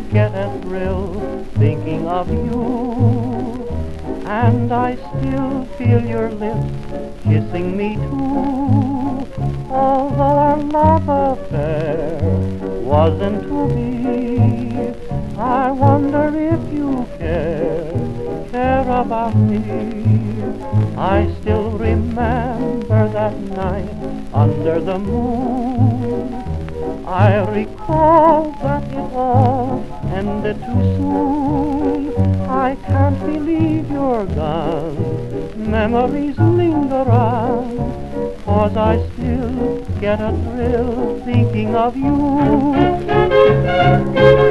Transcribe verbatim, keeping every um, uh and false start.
to get a thrill thinking of you, and I still feel your lips kissing me too. Although our love affair wasn't to be, I wonder if you care, care about me. I still remember that night under the moon. I recall that it all ended too soon. I can't believe you're gone. Memories linger on, 'cause I still get a thrill thinking of you.